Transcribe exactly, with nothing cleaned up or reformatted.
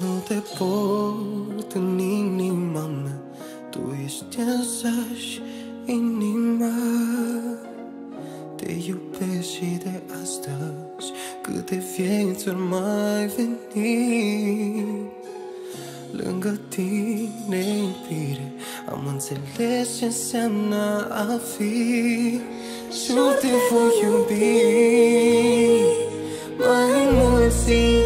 Nu te port în inima mea, tu ești însăși inima. Te iubesc și de astăzi, câte vieți ori mai veni. Lângă tine, iubire, am înțeles ce înseamnă a fi. Și te voi iubi mai mult zi